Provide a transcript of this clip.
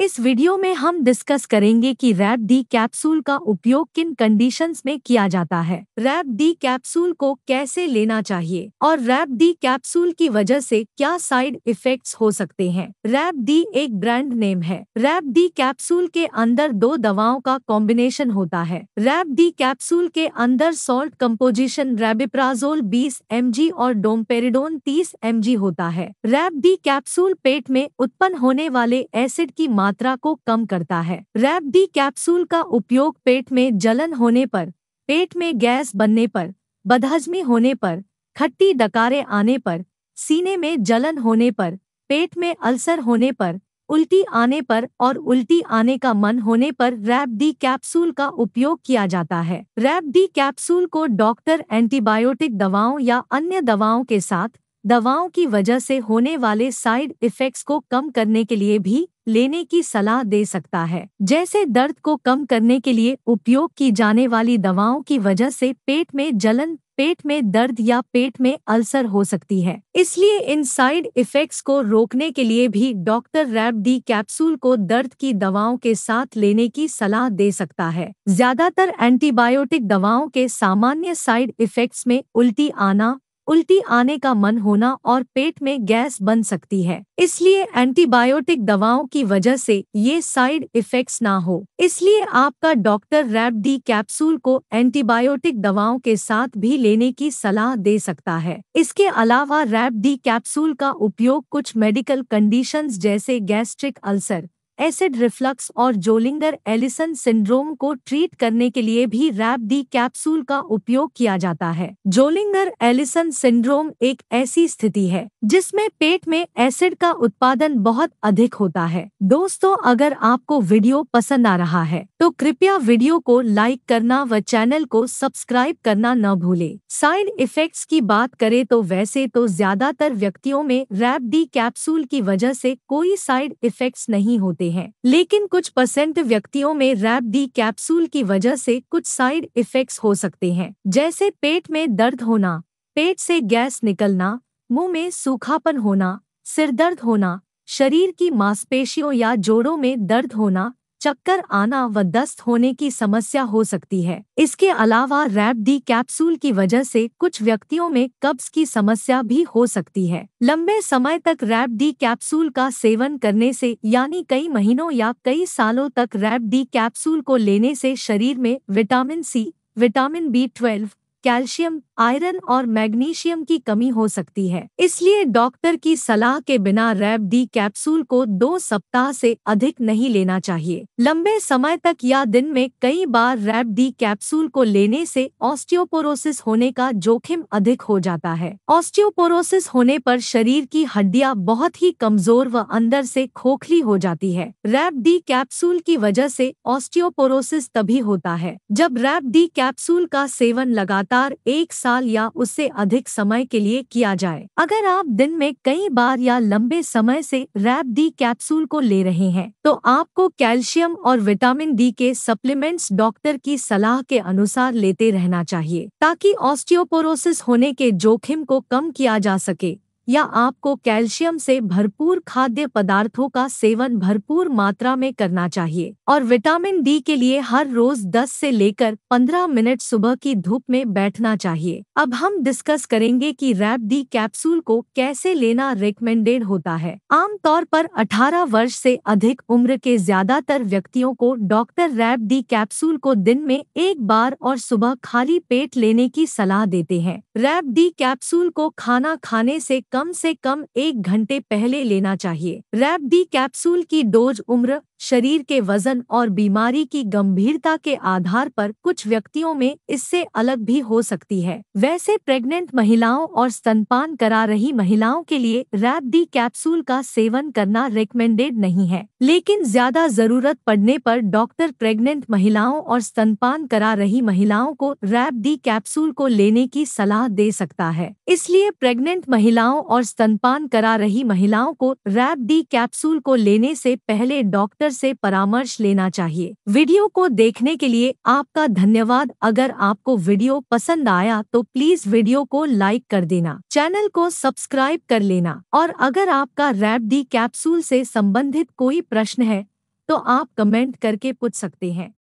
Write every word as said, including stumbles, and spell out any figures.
इस वीडियो में हम डिस्कस करेंगे कि रैब डी कैप्सूल का उपयोग किन कंडीशंस में किया जाता है, रैब डी कैप्सूल को कैसे लेना चाहिए और रैब डी कैप्सूल की वजह से क्या साइड इफेक्ट्स हो सकते हैं। रैब डी एक ब्रांड नेम है। रैब डी कैप्सूल के अंदर दो दवाओं का कॉम्बिनेशन होता है। रैब डी कैप्सूल के अंदर सॉल्ट कंपोजिशन रेबिप्रेजोल बीस एमजी और डोमपेरिडोन तीस एमजी होता है। रैब डी कैप्सूल पेट में उत्पन्न होने वाले एसिड की मात्रा को कम करता है। रैब डी कैप्सूल का उपयोग पेट में जलन होने पर, पेट में गैस बनने पर, बदहजमी होने पर, खट्टी डकारें आने पर, सीने में जलन होने पर, पेट में अल्सर होने पर, उल्टी आने पर और उल्टी आने का मन होने पर रैब डी कैप्सूल का उपयोग किया जाता है। रैब डी कैप्सूल को डॉक्टर एंटीबायोटिक दवाओं या अन्य दवाओं के साथ दवाओं की वजह से होने वाले साइड इफेक्ट्स को कम करने के लिए भी लेने की सलाह दे सकता है। जैसे दर्द को कम करने के लिए उपयोग की जाने वाली दवाओं की वजह से पेट में जलन, पेट में दर्द या पेट में अल्सर हो सकती है। इसलिए इन साइड इफेक्ट्स को रोकने के लिए भी डॉक्टर रैब डी कैप्सूल को दर्द की दवाओं के साथ लेने की सलाह दे सकता है। ज्यादातर एंटीबायोटिक दवाओं के सामान्य साइड इफेक्ट्स में उल्टी आना, उल्टी आने का मन होना और पेट में गैस बन सकती है। इसलिए एंटीबायोटिक दवाओं की वजह से ये साइड इफेक्ट्स ना हो, इसलिए आपका डॉक्टर रैब डी कैप्सूल को एंटीबायोटिक दवाओं के साथ भी लेने की सलाह दे सकता है। इसके अलावा रैब डी कैप्सूल का उपयोग कुछ मेडिकल कंडीशंस जैसे गैस्ट्रिक अल्सर, एसिड रिफ्लक्स और जोलिंगर एलिसन सिंड्रोम को ट्रीट करने के लिए भी रैब डी कैप्सूल का उपयोग किया जाता है। जोलिंगर एलिसन सिंड्रोम एक ऐसी स्थिति है जिसमें पेट में एसिड का उत्पादन बहुत अधिक होता है। दोस्तों, अगर आपको वीडियो पसंद आ रहा है तो कृपया वीडियो को लाइक करना व चैनल को सब्सक्राइब करना न भूलें। साइड इफेक्ट्स की बात करें तो वैसे तो ज्यादातर व्यक्तियों में रैब डी कैप्सूल की वजह से कोई साइड इफेक्ट्स नहीं होते हैं, लेकिन कुछ परसेंट व्यक्तियों में रैब डी कैप्सूल की वजह से कुछ साइड इफेक्ट्स हो सकते हैं, जैसे पेट में दर्द होना, पेट से गैस निकलना, मुंह में सूखापन होना, सिरदर्द होना, शरीर की मांसपेशियों या जोड़ों में दर्द होना, चक्कर आना व दस्त होने की समस्या हो सकती है। इसके अलावा रैब डी कैप्सूल की वजह से कुछ व्यक्तियों में कब्ज की समस्या भी हो सकती है। लंबे समय तक रैब डी कैप्सूल का सेवन करने से यानी कई महीनों या कई सालों तक रैब डी कैप्सूल को लेने से शरीर में vitamin C, vitamin B twelve, calcium, iron और मैग्नीशियम की कमी हो सकती है। इसलिए डॉक्टर की सलाह के बिना रैब डी कैप्सूल को दो सप्ताह से अधिक नहीं लेना चाहिए। लंबे समय तक या दिन में कई बार रैब डी कैप्सूल को लेने से ऑस्टियोपोरोसिस होने का जोखिम अधिक हो जाता है। ऑस्टियोपोरोसिस होने पर शरीर की हड्डियां बहुत ही कमजोर व अंदर से खोखली हो जाती है। रैब डी कैप्सूल की वजह से ऑस्टियोपोरोसिस तभी होता है जब रैब डी कैप्सूल का सेवन लगातार एक साल या उससे अधिक समय के लिए किया जाए। अगर आप दिन में कई बार या लंबे समय से रैब डी कैप्सूल को ले रहे हैं तो आपको कैल्शियम और विटामिन डी के सप्लीमेंट्स डॉक्टर की सलाह के अनुसार लेते रहना चाहिए, ताकि ऑस्टियोपोरोसिस होने के जोखिम को कम किया जा सके या आपको कैल्शियम से भरपूर खाद्य पदार्थों का सेवन भरपूर मात्रा में करना चाहिए। और विटामिन डी के लिए हर रोज दस से लेकर पंद्रह मिनट सुबह की धूप में बैठना चाहिए। अब हम डिस्कस करेंगे कि रैब डी कैप्सूल को कैसे लेना रिकमेंडेड होता है। आमतौर पर अठारह वर्ष से अधिक उम्र के ज्यादातर व्यक्तियों को डॉक्टर रैब डी कैप्सूल को दिन में एक बार और सुबह खाली पेट लेने की सलाह देते हैं। रैब डी कैप्सूल को खाना खाने से कम से कम एक घंटे पहले लेना चाहिए। रैब डी कैप्सूल की डोज उम्र, शरीर के वजन और बीमारी की गंभीरता के आधार पर कुछ व्यक्तियों में इससे अलग भी हो सकती है। वैसे प्रेग्नेंट महिलाओं और स्तनपान करा रही महिलाओं के लिए रैब डी कैप्सूल का सेवन करना रिकमेंडेड नहीं है, लेकिन ज्यादा जरूरत पड़ने पर डॉक्टर प्रेग्नेंट महिलाओं और स्तनपान करा रही महिलाओं को रैब डी कैप्सूल को लेने की सलाह दे सकता है। इसलिए प्रेग्नेंट महिलाओं और स्तनपान करा रही महिलाओं को रैब डी कैप्सूल को लेने से पहले डॉक्टर से परामर्श लेना चाहिए। वीडियो को देखने के लिए आपका धन्यवाद। अगर आपको वीडियो पसंद आया तो प्लीज वीडियो को लाइक कर देना, चैनल को सब्सक्राइब कर लेना, और अगर आपका रैब डी कैप्सूल से संबंधित कोई प्रश्न है तो आप कमेंट करके पूछ सकते हैं।